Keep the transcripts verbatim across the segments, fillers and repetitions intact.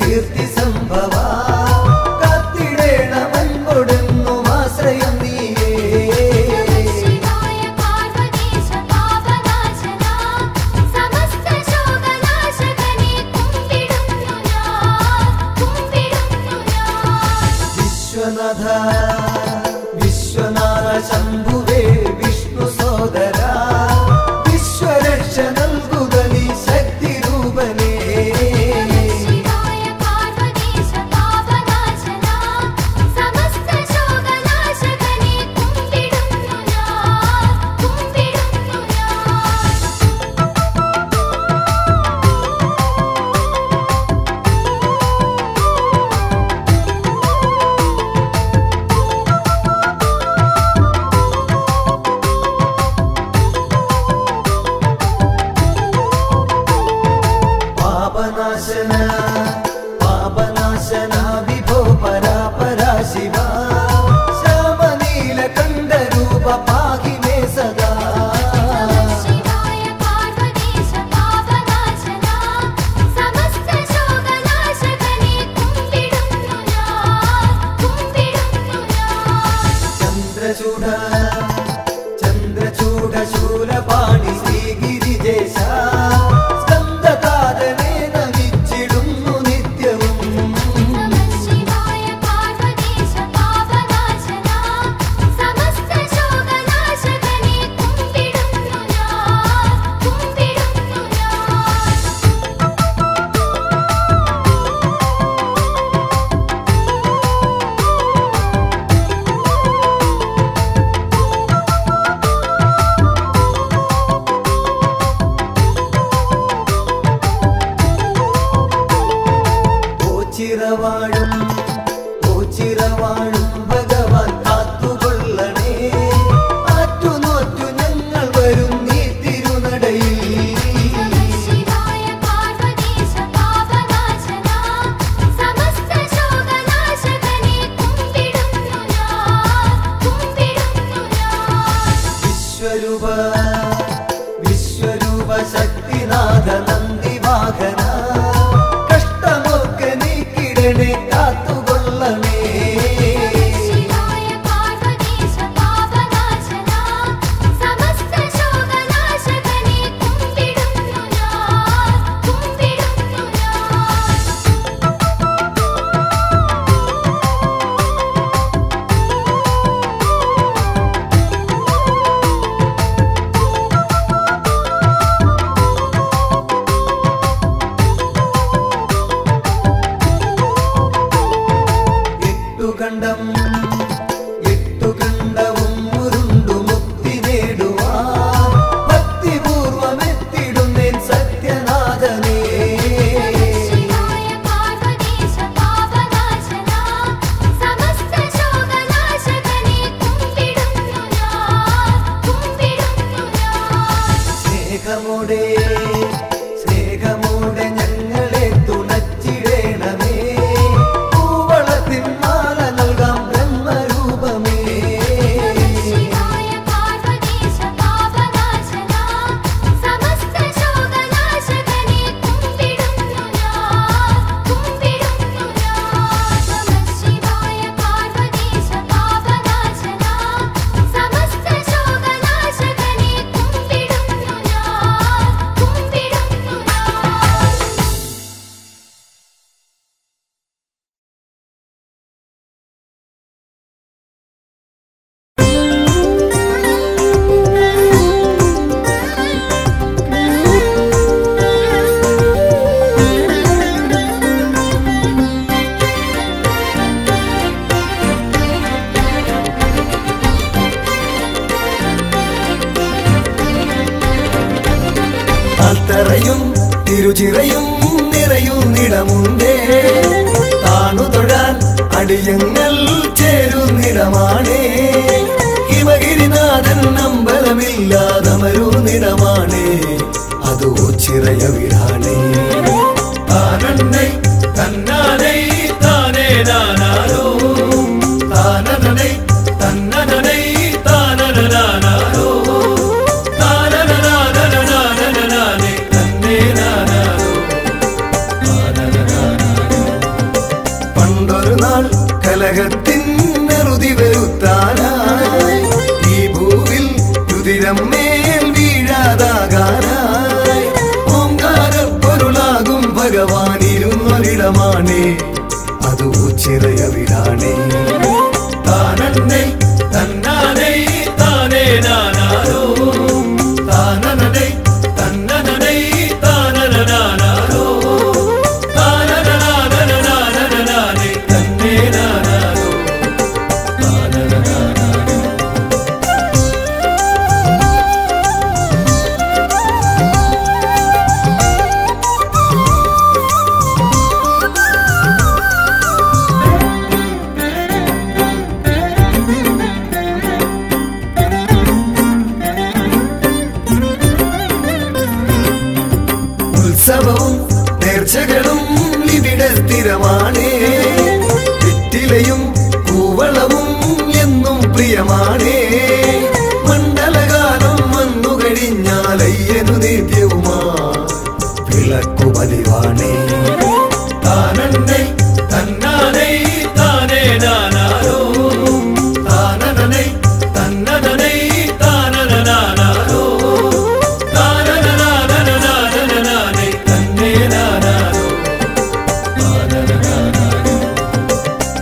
कीर्ति संभव കലകത്തിന്നറുതി വരുത്താനായി ഈ ഭൂവിൽ കുതിരമേൽ വീഴാതാകാനായി ഓംകാരപ്പൊരുളാകും ഭഗവാനിരുന്നൊരിടമാണേ അത് ഊച്ചിറയവിടാണേ താനന്നേ തന്നാനേ താനേ നാനാരോ താനന്നേ തന്നനേ താനനാനാരോ താനനാനാനാനാനേ തന്നേ നാനാരോ താനനാനാനാ ഉത്സവവും നേർച്ചകളും ഇവിടെ സ്ഥിരമാണ് വിട്ടിലയും കൂവളവും എന്നും പ്രിയമാണ് മണ്ഡലകാലം വന്നു കഴിഞ്ഞാൽ അയ്യനു നിത്യവുമാ വിളക്കു പതിവാണേ താനന്നേ തന്നാനേ താനേ നാനാരോ താനന്നേ തന്നനേ താനനാനാരോ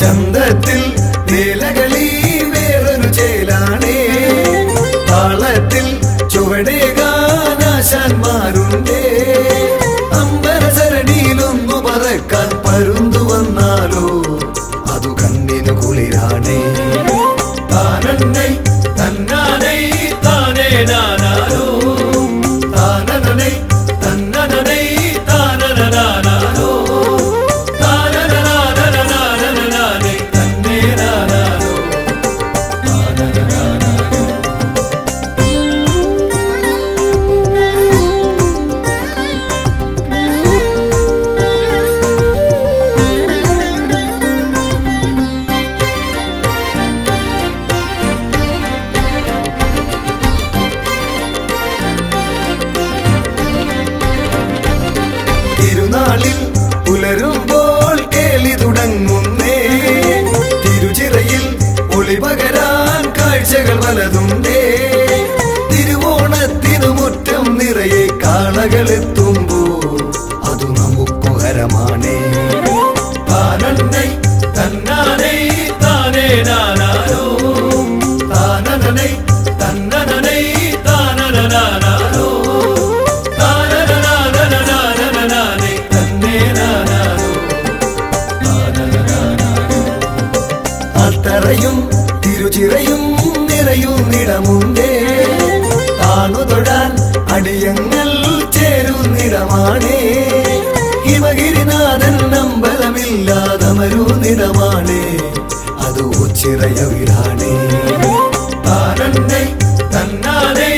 ചന്തത്തിൽ വേലകളി വേറൊരു ചേലാണേ താളത്തിൽ ചുവടേ ഗാനാശാന്മാരുണ്ടേ അമ്പരസരണിയിലൊന്നു പറക്കാൻ പരുന്തു വന്നാലോ അതു കണ്ണിനു കുളിരാണേ താനന്നേ തന്നാനേ താനേ നാനാരോ താനന്നേ തന്നനേ താനനാനാരോ തിരുനാളിൽ പുലരുമ്പോൾ കേളി തുടങ്ങുന്നേ തിരുചിറയിൽ ഒളിപകരാൻ കാഴ്ചകൾ വലതുണ്ടേ തിരുവോണത്തിനു മുറ്റം നിറയെ കാളകളെത്തുമ്പോ അതു നമുക്കു ഹരമാണേ താനന്നേ തന്നാനേ താനേ നാനാരോ താനന്നേ തന്നനേ താനനാനാരോ അത്തറയും തിരുചിറയും നിറയുന്നിടമുണ്ടേ താണു തൊഴാൻ അടിയങ്ങൾ ചേരുന്നിടമാണേ ഹിമഗിരിനാഥൻ അമ്പലമില്ലാതമരുന്നിടമാണേ അത് ഉച്ചിറയവിടാണേ താനന്നേ തന്നാനേ